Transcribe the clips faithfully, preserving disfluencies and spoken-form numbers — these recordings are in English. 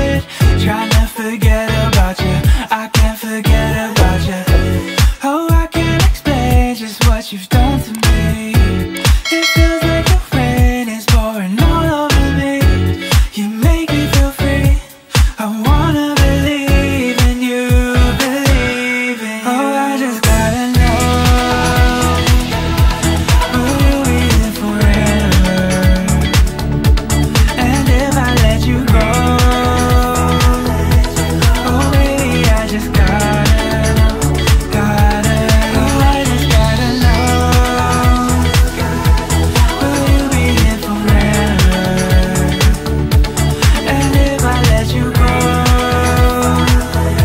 it. Trying to forget about you, I can't forget about you. Oh, I can't explain just what you've done to me. It feels like the rain is pouring all over me. You make me feel free, I wanna believe in you, believe in you. Oh, I just gotta know, will you be there forever? And if I let you go, can only take so much before it falls down and hits the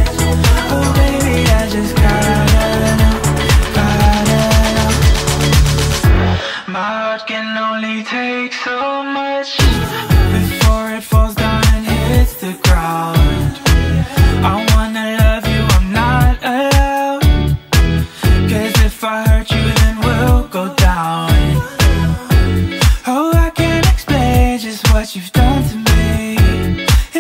ground. I wanna love you, I'm not allowed, cause if I hurt you then we'll go down. Oh, I can't explain just what you've done to me.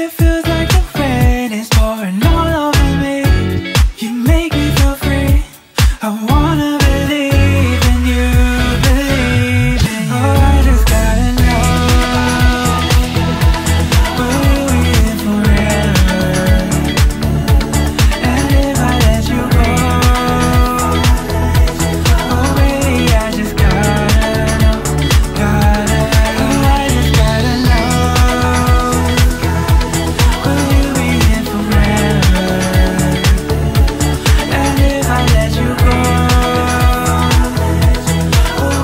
It feels like the rain is pouring all over me.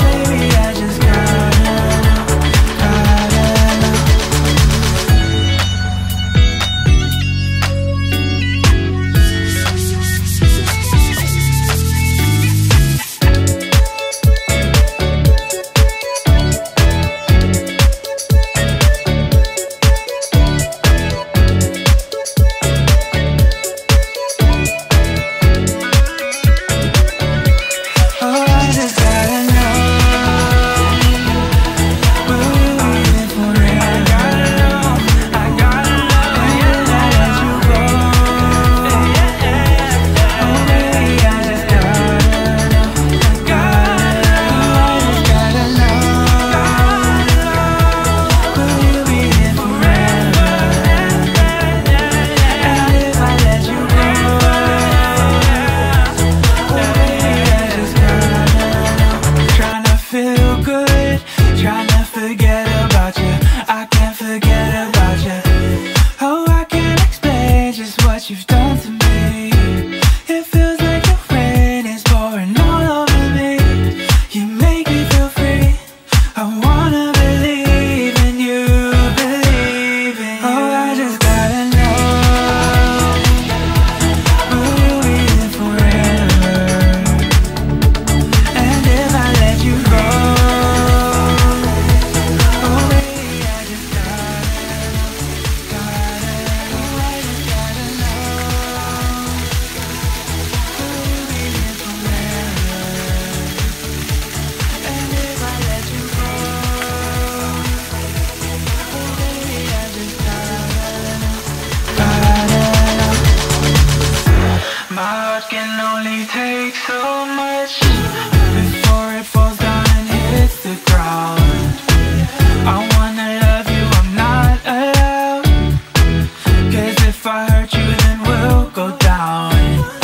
You make me feel free, I wanna believe. You've done to me, it feels like the rain is pouring all over me. You make me feel free, I wanna believe in you, believe in you. Oh, I just gotta know, will you be there forever? And if I let you go, oh baby, I just gotta, gotta know. My heart can only take so much before it falls down and hits the ground. I wanna love you, I'm not allowed, cause if I hurt you then we'll go down.